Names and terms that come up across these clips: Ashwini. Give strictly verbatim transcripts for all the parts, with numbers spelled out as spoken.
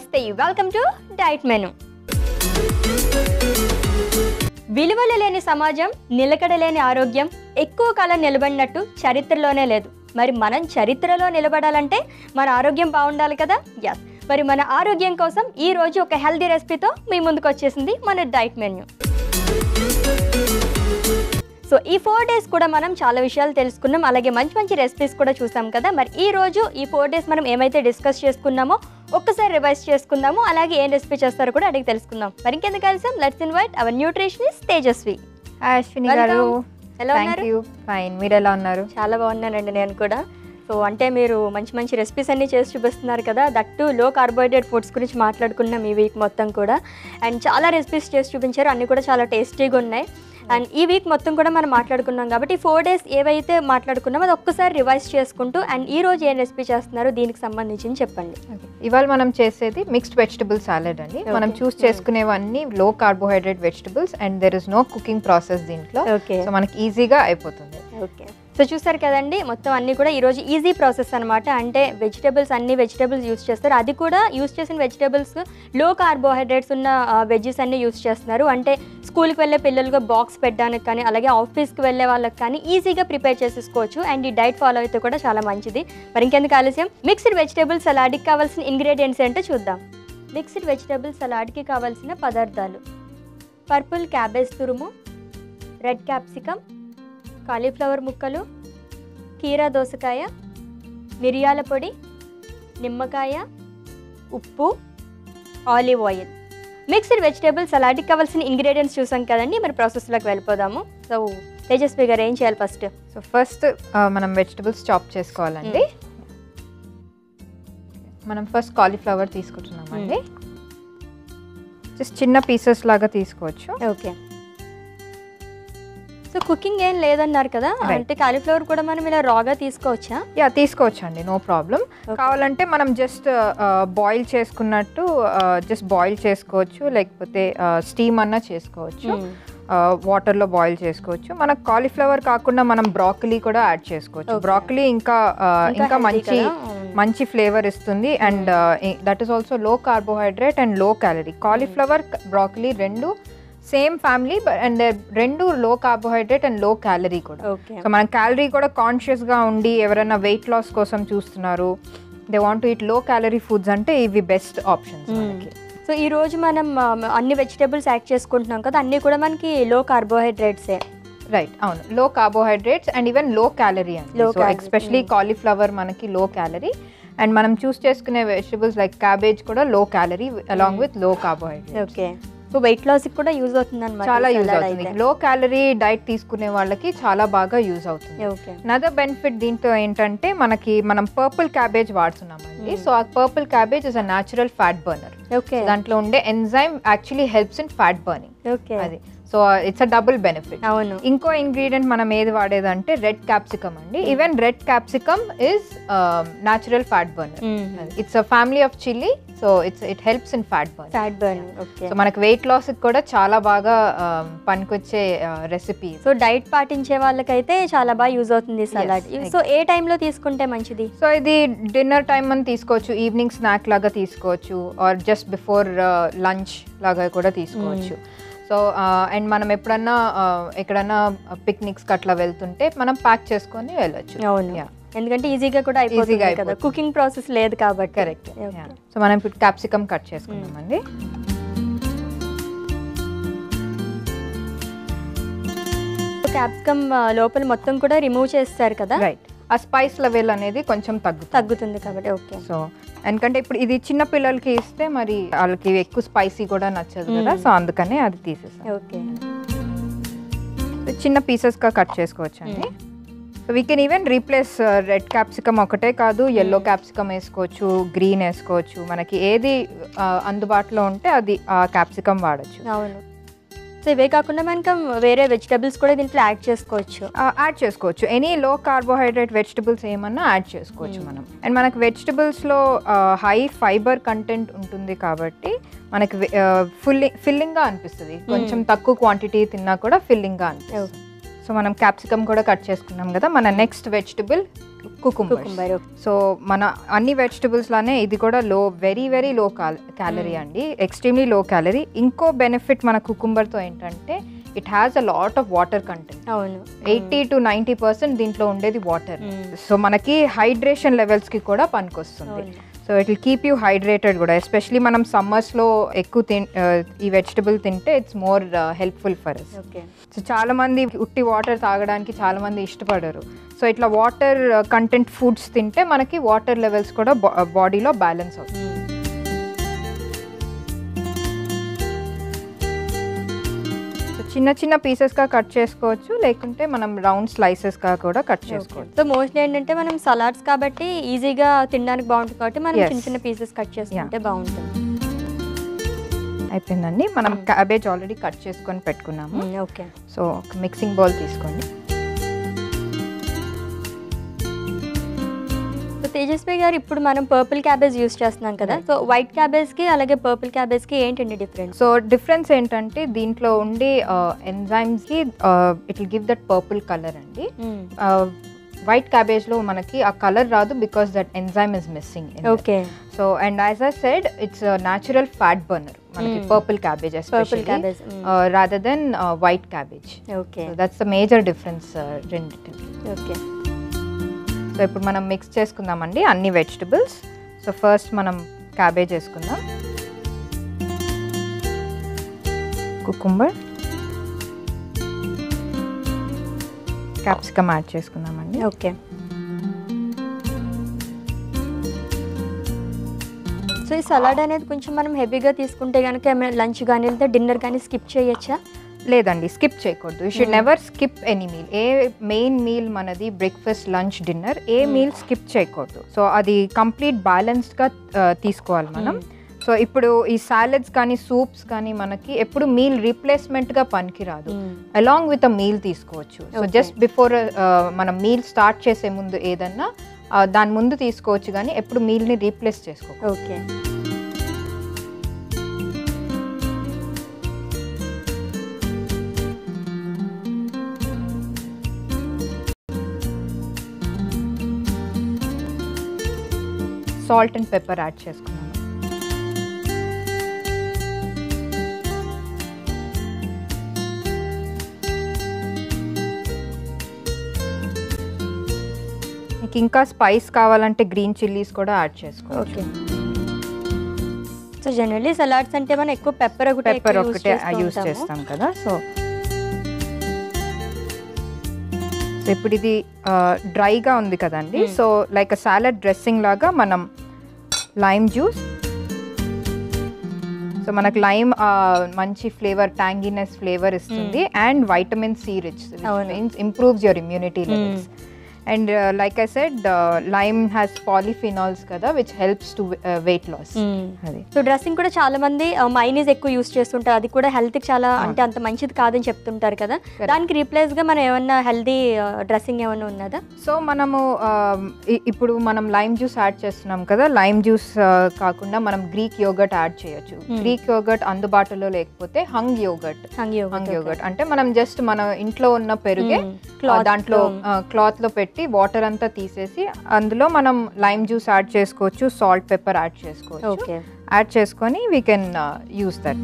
నమస్తే, welcome to diet menu. విలువలు లేని సమాజం, నిలకడలేని ఆరోగ్యం ఎక్కువ కాలం నిలబడినట్టు చరిత్రలోనే లేదు. మరి మనం చరిత్రలో నిలబడాలంటే మన ఆరోగ్యం బాగుండాలి కదా. ఎస్, మరి మన ఆరోగ్యం కోసం ఈరోజు ఒక హెల్దీ రెసిపీతో మీ ముందుకు వచ్చేసింది మన డైట్ మెన్యూ. సో ఈ ఫోర్ డేస్ కూడా మనం చాలా విషయాలు తెలుసుకున్నాం, అలాగే మంచి మంచి రెసిపీస్ కూడా చూసాం కదా. మరి ఈరోజు ఈ ఫోర్ డేస్ మనం ఏమైతే డిస్కస్ చేసుకున్నామో ఒక్కసారి రివైజ్ చేసుకుందాము, అలాగే ఏం రెసిపీ చేస్తారో కూడా అడిగి తెలుసుకుందాం. మరి ఇంకెందుకు కలిసాం, let's invite our nutritionist Tejaswi. Ashwini గారు ఎలా ఉన్నారు? ఫైన్, మీరు ఎలా ఉన్నారు? చాలా బాగున్నానండి నేను కూడా. సో అంటే మీరు మంచి మంచి రెసిపీస్ అన్నీ చేసి చూపిస్తున్నారు కదా, దట్టు లో కార్బోహైడ్రేట్ ఫుడ్స్ గురించి మాట్లాడుకున్నాం ఈ వీక్ మొత్తం కూడా. అండ్ చాలా రెసిపీస్ చేసి చూపించారు, అన్నీ కూడా చాలా టేస్టీగా ఉన్నాయి. అండ్ ఈ వీక్ మొత్తం కూడా మనం మాట్లాడుకున్నాం కాబట్టి ఫోర్ డేస్ ఏవైతే మాట్లాడుకున్నామో అది ఒక్కసారి రివైజ్ చేసుకుంటూ అండ్ ఈ రోజు ఏం రెసిపీ చేస్తున్నారు దీనికి సంబంధించి చెప్పండి. ఇవాళ మనం చేసేది మిక్స్డ్ వెజిటబుల్ సాలెడ్ అండి. మనం చూస్ చేసుకునేవన్నీ low carbohydrate vegetables and there is no cooking process దీంట్లో. సో మనకి ఈజీగా అయిపోతుంది. ఓకే, సో చూసారు కదండి మొత్తం అన్నీ కూడా ఈరోజు ఈజీ ప్రాసెస్ అనమాట. అంటే వెజిటబుల్స్ అన్ని వెజిటబుల్స్ యూస్ చేస్తారు, అది కూడా యూస్ చేసిన వెజిటబుల్స్ లో కార్బోహైడ్రేట్స్ ఉన్న వెజ్జెస్ అన్నీ యూస్ చేస్తున్నారు. అంటే స్కూల్కి వెళ్ళే పిల్లలుగా బాక్స్ పెట్టడానికి కానీ, అలాగే ఆఫీస్కి వెళ్ళే వాళ్ళకి కానీ ఈజీగా ప్రిపేర్ చేసేసుకోవచ్చు. అండ్ ఈ డైట్ ఫాలో అయితే కూడా చాలా మంచిది. మరి ఇంకెందుకు ఆలస్యం, మిక్స్డ్ వెజిటబుల్స్ సలాడ్కి కావాల్సిన ఇంగ్రీడియంట్స్ ఏంటో చూద్దాం. మిక్స్డ్ వెజిటబుల్స్ సలాడ్కి కావాల్సిన పదార్థాలు: పర్పుల్ క్యాబేజ్ తురుము, రెడ్ క్యాప్సికమ్, కాలీఫ్లవర్ ముక్కలు, కీరా దోసకాయ, మిరియాల పొడి, నిమ్మకాయ, ఉప్పు, ఆలివ్ ఆయిల్. మిక్స్డ్ వెజిటేబుల్ సలాడ్కి కావాల్సిన ఇంగ్రీడియంట్స్ చూసాం కదండి, మరి ప్రాసెస్లోకి వెళ్ళిపోదాము. సో తేజస్వి గారు ఏం చేయాలి ఫస్ట్? సో ఫస్ట్ మనం వెజిటబుల్స్ చాప్ చేసుకోవాలండి. మనం ఫస్ట్ కాలీఫ్లవర్ తీసుకుంటున్నామండి, జస్ట్ చిన్న పీసెస్ లాగా తీసుకోవచ్చు. ఓకే, సో కుకింగ్ ఏం లేదన్నారు కదా, అంటే కాలీఫ్లవర్ కూడా మనం ఇలా రాగా తీసుకోవచ్చా? యా, తీసుకోవచ్చు అండి, నో ప్రాబ్లం. కావాలంటే మనం జస్ట్ బాయిల్ చేసుకున్నట్టు జస్ట్ బాయిల్ చేసుకోవచ్చు, లేకపోతే స్టీమ్ అన్నా చేసుకోవచ్చు, వాటర్లో బాయిల్ చేసుకోవచ్చు. మనకు కాలీఫ్లవర్ కాకుండా మనం బ్రాకలీ కూడా యాడ్ చేసుకోవచ్చు. బ్రాకలీ ఇంకా ఇంకా మంచి మంచి ఫ్లేవర్ ఇస్తుంది and that is also low carbohydrate and low calorie. Cauliflower, broccoli రెండు సేమ్ ఫ్యామిలీ అండ్ రెండు low carbohydrate and low calorie కూడా. సో మనం క్యాలరీ కూడా కాన్షియస్గా ఉండి ఎవరైనా వెయిట్ లాస్ కోసం చూస్తున్నారు, they want to eat low calorie foods అంటే ఇవి బెస్ట్ ఆప్షన్స్ మనకి. సో ఈరోజు మనం అన్ని వెజిటేబుల్స్ యాడ్ చేసుకుంటున్నాం కదా, అన్నీ కూడా మనకి లో కార్బోహైడ్రేట్సే, రైట్? అవును, low carbohydrates and even low calorie అండి. సో ఎస్పెషలీ కాలీఫ్లవర్ మనకి లో క్యాలరీ అండ్ మనం చూస్ చేసుకునే వెజిటబుల్స్ లైక్ క్యాబేజ్ కూడా low calorie along with low carbohydrate. Okay, so weight loss కూడా యూజ్ అవుతుంది అన్నమాట, చాలా యూజ్ అవుతుంది. లో క్యాలరీ డైట్ తీసుకునే వాళ్ళకి చాలా బాగా యూజ్ అవుతుంది. నదర్ బెనిఫిట్ దీంతో ఏంటంటే మనకి మనం పర్పుల్ క్యాబేజ్ వాడుతున్నామండి. సో ఆ purple cabbage is a natural fat burner. దాంట్లో ఉండే enzyme actually helps in fat burning, అది. So it's a double benefit. అవును, ఇంకో ఇంగ్రీడియంట్ మనం ఏది వాడేదంటే రెడ్ క్యాప్సికమ్ అండి. Even red capsicum is natural fat burner, it's a family of chilli. So it's it helps in fat burn fat burning okay, so మనకి weight loss కూడా చాలా బాగా పనికొచ్చే రెసిపీ. సో డైట్ పాటించే వాళ్ళకైతే చాలా బాగా యూజ్ అవుతుంది సలాడ్. సో ఏ టైంలో తీసుకుంటే మంచిది? సో ఇది డిన్నర్ టైం అని తీసుకోవచ్చు, ఈవినింగ్ స్నాక్ లాగా తీసుకోవచ్చు, ఆర్ జస్ట్ బిఫోర్ లంచ్ లాగా కూడా తీసుకోవచ్చు. సో అండ్ మనం ఎప్పుడన్నా ఎక్కడన్నా పిక్నిక్స్ కట్లా వెళ్తుంటే మనం ప్యాక్ చేసుకొని వెళ్ళొచ్చు. అవును, ఎందుకంటే ఈజీగా కూడా అయిపోతుంది కదా, కుకింగ్ ప్రాసెస్ లేదు కాబట్టి. కరెక్ట్. సో మనం ఇప్పుడు క్యాప్సికమ్ కట్ చేసుకున్నామండి. క్యాప్సికమ్ లోపల మొత్తం కూడా రిమూవ్ చేస్తారు కదా, రైట్? ఆ స్పైస్ లెవెల్ అనేది కొంచెం తగ్గు తగ్గుతుంది కాబట్టి. ఓకే, సో ఎందుకంటే ఇప్పుడు ఇది చిన్న పిల్లలకి ఇస్తే మరి వాళ్ళకి ఎక్కువ స్పైసీ కూడా నచ్చదు కదా, సో అందుకనే అది తీసేసాం. ఓకే, చిన్న పీసెస్గా కట్ చేసుకోవచ్చు అండి. So we can even replace red capsicum ఒకటే కాదు, ఎల్లో క్యాప్సికమ్ వేసుకోవచ్చు, గ్రీన్ వేసుకోవచ్చు, మనకి ఏది అందుబాటులో ఉంటే అది ఆ క్యాప్సికమ్ వాడచ్చు. అవును, సో ఇవే కాకుండా మనకు వేరే వెజిటబుల్స్ కూడా దీంట్లో యాడ్ చేసుకోవచ్చు యాడ్ చేసుకోవచ్చు ఎనీ లో కార్బోహైడ్రేట్ వెజిటబుల్స్ ఏమన్నా యాడ్ చేసుకోవచ్చు మనం. అండ్ మనకు వెజిటబుల్స్లో హై ఫైబర్ కంటెంట్ ఉంటుంది కాబట్టి మనకి ఫుల్ ఫిల్లింగ్గా అనిపిస్తుంది, కొంచెం తక్కువ క్వాంటిటీ తిన్నా కూడా ఫిల్లింగ్గా అనిపిస్తుంది. సో సో మనం క్యాప్సికమ్ కూడా కట్ చేసుకున్నాం కదా. మన నెక్స్ట్ వెజిటబుల్ కుకుంబర్. సో మన అన్ని వెజిటబుల్స్ లానే ఇది కూడా low very very low calorie అండి, ఎక్స్ట్రీమ్లీ లో క్యాలరీ. ఇంకో బెనిఫిట్ మన కుకుంబర్తో ఏంటంటే it has a lot of water content. అవును, eighty to ninety percent దీంట్లో ఉండేది వాటర్. సో మనకి హైడ్రేషన్ లెవెల్స్ కి కూడా పనికొస్తుంది. So it will keep you hydrated కూడా, ఎస్పెషలీ మనం సమ్మర్స్లో ఎక్కువ తిన్ ఈ వెజిటబుల్ తింటే it's more helpful for us. So చాలామంది ఉట్టి వాటర్ తాగడానికి చాలామంది ఇష్టపడరు. సో ఇట్లా వాటర్ కంటెంట్ ఫుడ్స్ తింటే మనకి వాటర్ లెవెల్స్ కూడా బాడీలో బ్యాలెన్స్ అవుతుంది. చిన్న చిన్న పీసెస్గా కట్ చేసుకోవచ్చు, లేకుంటే మనం రౌండ్ స్లైసెస్గా కూడా కట్ చేసుకోవచ్చు. సో మోస్ట్ ఏంటంటే మనం సలాడ్స్ కాబట్టి ఈజీగా తినడానికి బాగుంటుంది కాబట్టి మనం చిన్న చిన్న పీసెస్ కట్ చేసుకుంటే బాగుంటుంది. అయిపోయిందండి, మనం క్యాబేజ్ ఆల్రెడీ కట్ చేసుకొని పెట్టుకున్నాము. ఓకే, సో ఒక మిక్సింగ్ బౌల్ తీసుకోండి. సో తేజస్వి గారు, ఇప్పుడు మనం పర్పుల్ క్యాబేజ్ యూస్ చేస్తున్నాం కదా, సో వైట్ క్యాబేజ్కి అలాగే పర్పుల్ క్యాబేజ్కి ఏంటండి డిఫరెన్స్? సో డిఫరెన్స్ ఏంటంటే దీంట్లో ఉండే ఎంజైమ్స్కి it will give that purple colour అండి. వైట్ క్యాబేజ్లో మనకి ఆ కలర్ రాదు because that enzyme is missing. Okay, so and as I said it's natural fat burner మనకి purple cabbage especially rather than white cabbage. Okay, that's the major difference రెండిటి. So, so ఇప్పుడు మనం mix చేసుకుందామండి అన్ని vegetables. So first మనం cabbage వేసుకుందాం, cucumber, capsicum add చేసుకుందామండి. Okay, so ఈ సలాడ్ అనేది కొంచెం మనం హెవీగా తీసుకుంటే కనుక ఏమైనా లంచ్ కానీ లేదా డిన్నర్ కానీ స్కిప్ చేయొచ్చా? లేదండి, స్కిప్ చేయకూడదు. You should never skip any meal. ఏ మెయిన్ మీల్ మనది బ్రేక్ఫాస్ట్, లంచ్, డిన్నర్, ఏ మీల్ స్కిప్ చేయకూడదు. సో అది కంప్లీట్ బ్యాలెన్స్డ్గా తీసుకోవాలి మనం. సో ఇప్పుడు ఈ సాలడ్స్ కానీ సూప్స్ కానీ మనకి ఎప్పుడు మీల్ రీప్లేస్మెంట్గా పనికిరాదు, అలాంగ్ విత్ అ మీల్ తీసుకోవచ్చు. సో జస్ట్ బిఫోర్ మనం మీల్ స్టార్ట్ చేసే ముందు ఏదన్నా దాని ముందు తీసుకోవచ్చు, కానీ ఎప్పుడు మీల్ని రీప్లేస్ చేసుకోవచ్చు. Okay, salt and pepper add చేసుకున్నాను. మీకు ఇంకా స్పైస్ కావాలంటే గ్రీన్ చిల్లీస్ కూడా యాడ్ చేసుకోవచ్చు. సో జనరల్లీ సలాడ్స్ అంటే మనం ఎక్కువ పెప్పర్ ఒకటే పెప్పర్ ఒకటే యూస్ చేస్తాం కదా. సో సో ఇప్పుడు ఇది డ్రైగా ఉంది కదండి, సో లైక్ సాలడ్ డ్రెస్సింగ్ లాగా మనం లైమ్ జ్యూస్, సో మనకు లైమ్ మంచి ఫ్లేవర్, ట్యాంగినెస్ ఫ్లేవర్ ఇస్తుంది and vitamin C rich, means improves your immunity levels. And like I said lime has polyphenols కదా, which helps to weight loss. అది so dressing కూడా చాలా మంది మైనీస్ ఎక్కువ use చేస్తుంటారు, అది కూడా హెల్త్కి చాలా అంటే అంత మంచిది కాదని చెప్తుంటారు కదా, దానికి రీప్లేస్గా మనం ఏమన్నా హెల్దీ డ్రెస్సింగ్ ఏమన్నా ఉన్నదా? సో మనము ఇప్పుడు మనం లైమ్ జ్యూస్ యాడ్ చేస్తున్నాం కదా, లైమ్ జ్యూస్ కాకుండా మనం గ్రీక్ యోగర్ట్ యాడ్ చేయొచ్చు. గ్రీక్ యోగర్ట్ అందుబాటులో లేకపోతే హంగ్ యోగర్ట్. హంగ్ యోగర్ట్ అంటే మనం జస్ట్ మన ఇంట్లో ఉన్న పెరుగే దాంట్లో క్లాత్లో పెట్టి వాటర్ అంతా తీసేసి అందులో మనం లైమ్ జ్యూస్ యాడ్ చేసుకోవచ్చు, సాల్ట్, పెప్పర్ యాడ్ చేసుకోవచ్చు. యాడ్ చేసుకొని we can use that.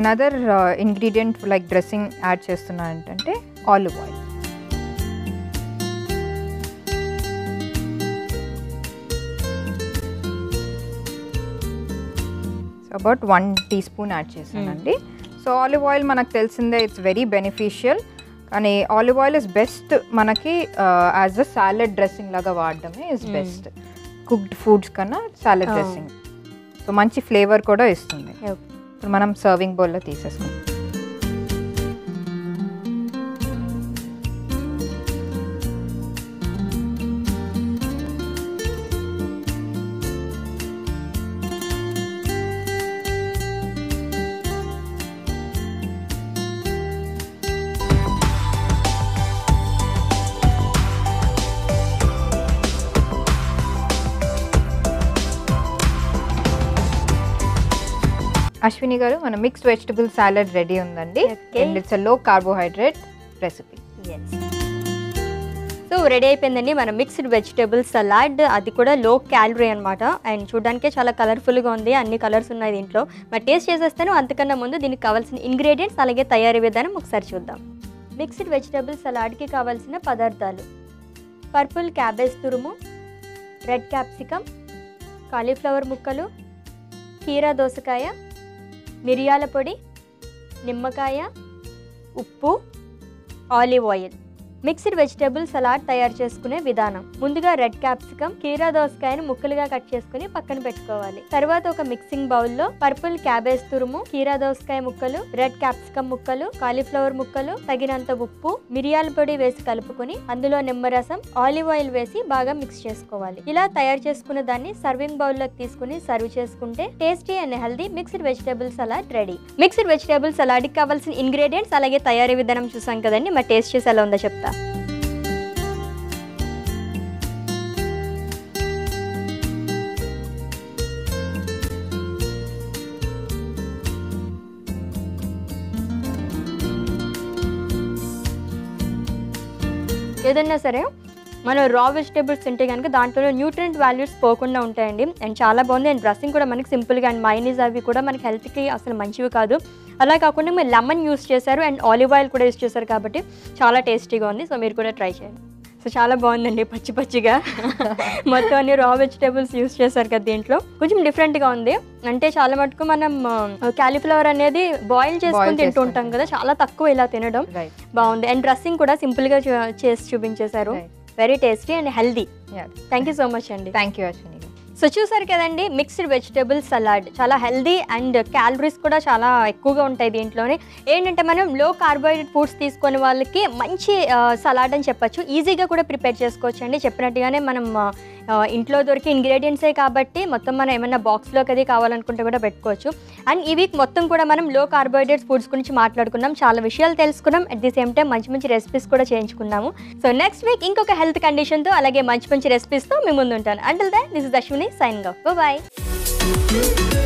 Another ingredient like dressing add చేస్తున్నా ఏంటంటే olive oil. So about one teaspoon add చేశానండి. సో ఆలివ్ ఆయిల్ మనకు తెలిసిందే, ఇట్స్ వెరీ బెనిఫిషియల్. కానీ ఆలివ్ ఆయిల్ ఇస్ బెస్ట్ మనకి as a salad dressing లాగా వాడడమే is best, cooked foods కన్నా సాలడ్ డ్రెస్సింగ్. సో మంచి ఫ్లేవర్ కూడా ఇస్తుంది. ఇప్పుడు మనం సర్వింగ్ బౌల్లో తీసేసుకుంటాం. Ashwini garu, mana mixed vegetable salad ready undandi. Okay. And it's a low carbohydrate recipe. Yes. So ready ayipindandi mana mixed vegetable salad, adi kuda low calorie anamata, and chudanike chaala colorful ga undi, anni colors unnayi intlo. Mana taste chesestanu, antakanna mundu deeniki kavalsina ingredients alage tayari vidhanam okasari chuddam. Mixed vegetable salad ki kavalsina padarthalu. Purple cabbage turumu, red capsicum, cauliflower mukkalu, కీరా దోసకాయ, మిరియాల పొడి, నిమ్మకాయ, ఉప్పు, olive oil. Mixed vegetable salad తయారు చేసుకునే విధానం. ముందుగా రెడ్ క్యాప్సికమ్, కీరా దోసకాయను ముక్కలుగా కట్ చేసుకుని పక్కన పెట్టుకోవాలి. తర్వాత ఒక మిక్సింగ్ బౌల్లో పర్పుల్ క్యాబేజ్ తురుము, కీరా దోసకాయ ముక్కలు, రెడ్ క్యాప్సికమ్ ముక్కలు, కాలీఫ్లవర్ ముక్కలు, తగినంత ఉప్పు, మిరియాల పొడి వేసి కలుపుకుని అందులో నిమ్మరసం, ఆలివ్ ఆయిల్ వేసి బాగా మిక్స్ చేసుకోవాలి. ఇలా తయారు చేసుకున్న దాన్ని సర్వింగ్ బౌల్లోకి తీసుకుని సర్వ్ చేసుకుంటే tasty and healthy mixed vegetable salad ready. Mixed vegetable సలాడ్కి కావాల్సిన ఇంగ్రీడియంట్స్ అలాగే తయారీ విధానం చూసాం కదండి. మరి టేస్ట్ చేసి ఎలా ఉందో చెప్తా. ఏదన్నా సరే మనం రా వెజిటేబుల్స్ తింటే కనుక దాంట్లో న్యూట్రియంట్ వాల్యూస్ పోకుండా ఉంటాయండి. అండ్ చాలా బాగుంది. అండ్ డ్రెస్సింగ్ కూడా మనకి సింపుల్గా, అండ్ మైనీస్ అవి కూడా మనకి హెల్త్కి అసలు మంచివి కాదు. అలా కాకుండా మీరు లెమన్ యూస్ చేశారు అండ్ ఆలివ్ ఆయిల్ కూడా యూస్ చేశారు కాబట్టి చాలా టేస్టీగా ఉంది. సో మీరు కూడా ట్రై చేయండి. సో చాలా బాగుందండి. పచ్చి పచ్చిగా మొత్తం అన్ని రా వెజిటేబుల్స్ యూస్ చేశారు కదా, దీంట్లో కొంచెం డిఫరెంట్గా ఉంది. అంటే చాలా మటుకు మనం క్యాలీఫ్లవర్ అనేది బాయిల్ చేసుకుని తింటూ ఉంటాం కదా, చాలా తక్కువ ఇలా తినడం. బాగుంది. అండ్ డ్రెస్సింగ్ కూడా సింపుల్గా చేసి చూపించేశారు. Very tasty and healthy. Thank you so much అండి. Thank you Ashwini. సో చూసారు కదండి మిక్స్డ్ వెజిటబుల్ సలాడ్, చాలా హెల్దీ అండ్ క్యాలరీస్ కూడా చాలా ఎక్కువగా ఉంటాయి దీంట్లోనే. ఏంటంటే మనం లో కార్బోహైడ్రేట్ ఫుడ్స్ తీసుకునే వాళ్ళకి మంచి సలాడ్ అని చెప్పచ్చు. ఈజీగా కూడా ప్రిపేర్ చేసుకోవచ్చు అండి. చెప్పినట్టుగానే మనం ఇంట్లో దొరికే ఇంగ్రీడియంట్సే కాబట్టి మొత్తం మనం ఏమైనా బాక్స్లోకి అది కావాలనుకుంటే కూడా పెట్టుకోవచ్చు. అండ్ ఈ వీక్ మొత్తం కూడా మనం లో కార్బోహైడ్రేట్స్ ఫుడ్స్ గురించి మాట్లాడుకున్నాం, చాలా విషయాలు తెలుసుకున్నాం. అట్ ది సేమ్ టైం మంచి మంచి రెసిపీస్ కూడా చేయించుకున్నాము. సో నెక్స్ట్ వీక్ ఇంకొక హెల్త్ కండిషన్తో అలాగే మంచి మంచి రెసిపీస్తో మీ ముందు ఉంటాను. Until then this is Ashwini signing off. Bye bye.